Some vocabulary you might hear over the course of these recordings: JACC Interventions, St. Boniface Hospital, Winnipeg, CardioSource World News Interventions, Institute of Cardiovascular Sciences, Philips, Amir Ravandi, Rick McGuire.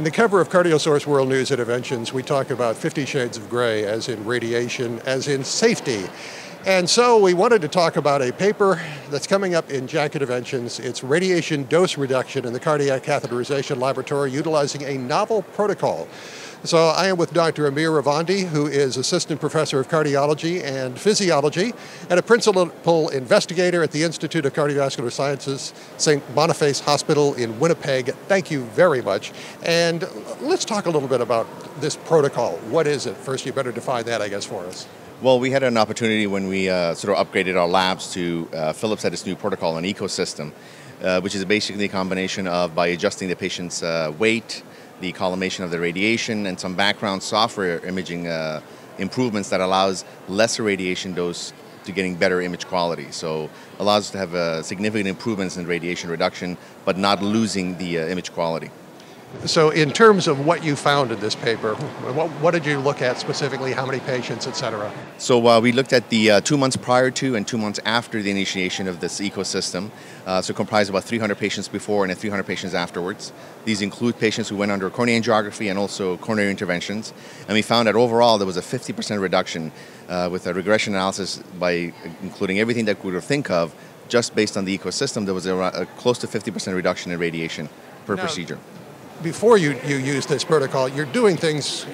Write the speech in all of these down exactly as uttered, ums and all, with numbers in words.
In the cover of CardioSource World News Interventions, we talk about fifty shades of gray, as in radiation, as in safety. And so we wanted to talk about a paper that's coming up in J A C C Interventions. It's radiation dose reduction in the cardiac catheterization laboratory utilizing a novel protocol. So I am with Doctor Amir Ravandi, who is Assistant Professor of Cardiology and Physiology and a Principal Investigator at the Institute of Cardiovascular Sciences, Saint Boniface Hospital in Winnipeg. Thank you very much. And let's talk a little bit about this protocol. What is it? First, you better define that, I guess, for us. Well, we had an opportunity when we uh, sort of upgraded our labs to uh, Philips had this new protocol on ecosystem, uh, which is basically a combination of by adjusting the patient's uh, weight, the collimation of the radiation, and some background software imaging uh, improvements that allows lesser radiation dose to getting better image quality. So allows us to have uh, significant improvements in radiation reduction, but not losing the uh, image quality. So in terms of what you found in this paper, what, what did you look at specifically, how many patients, et cetera? So uh, we looked at the uh, two months prior to and two months after the initiation of this ecosystem. Uh, so it comprised about three hundred patients before and three hundred patients afterwards. These include patients who went under coronary angiography and also coronary interventions. And we found that overall there was a fifty percent reduction uh, with a regression analysis by including everything that we could think of. Just based on the ecosystem, there was a, a close to fifty percent reduction in radiation per now, procedure. Before you, you use this protocol, you're doing things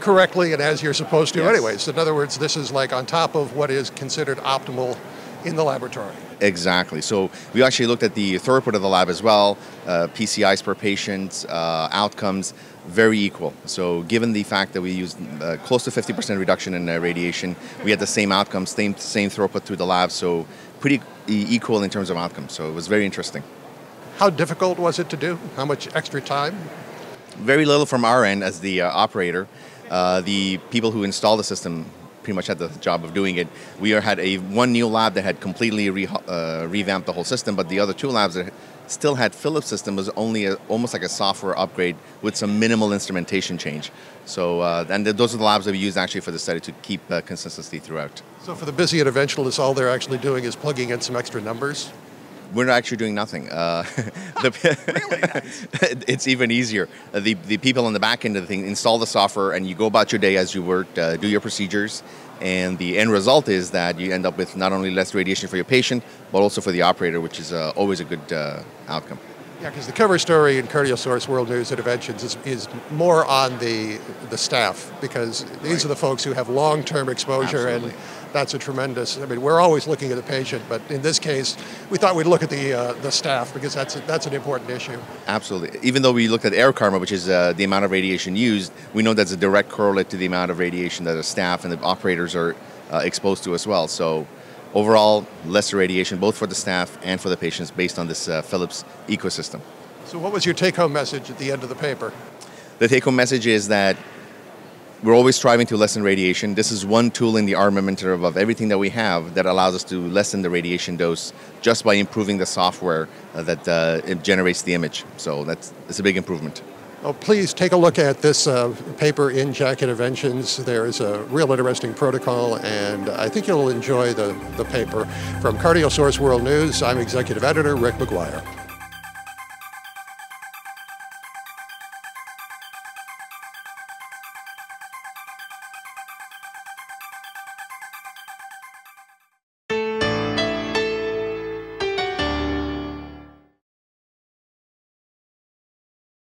correctly and as you're supposed to yes. anyways. In other words, this is like on top of what is considered optimal in the laboratory. Exactly. So we actually looked at the throughput of the lab as well, uh, P C Is per patient, uh, outcomes, very equal. So given the fact that we used uh, close to fifty percent reduction in uh, radiation, we had the same outcomes, same, same throughput through the lab, so pretty equal in terms of outcomes. So it was very interesting. How difficult was it to do? How much extra time? Very little from our end as the uh, operator. Uh, the people who installed the system pretty much had the job of doing it. We are, had a one new lab that had completely re, uh, revamped the whole system, but the other two labs that still had Philips system was only a, almost like a software upgrade with some minimal instrumentation change. So, uh, and th those are the labs that we used actually for the study to keep uh, consistency throughout. So for the busy interventionalists, all they're actually doing is plugging in some extra numbers? We're not actually doing nothing. Uh, the, really nice. It's even easier. Uh, the, the people on the back end of the thing install the software and you go about your day as you work, uh, do your procedures, and the end result is that you end up with not only less radiation for your patient, but also for the operator, which is uh, always a good uh, outcome. Yeah, because the cover story in CardioSource World News Interventions is, is more on the, the staff, because these right. are the folks who have long-term exposure. Absolutely. And that's a tremendous, I mean, we're always looking at the patient, but in this case, we thought we'd look at the uh, the staff because that's, a, that's an important issue. Absolutely. Even though we looked at air karma, which is uh, the amount of radiation used, we know that's a direct correlate to the amount of radiation that the staff and the operators are uh, exposed to as well. So overall, less radiation, both for the staff and for the patients based on this uh, Philips ecosystem. So what was your take-home message at the end of the paper? The take-home message is that we're always striving to lessen radiation. This is one tool in the armamentarium of everything that we have that allows us to lessen the radiation dose just by improving the software uh, that uh, it generates the image. So that's, that's a big improvement. Well, please take a look at this uh, paper in J A C C Interventions. There is a real interesting protocol, and I think you'll enjoy the, the paper. From CardioSource World News, I'm Executive Editor Rick McGuire.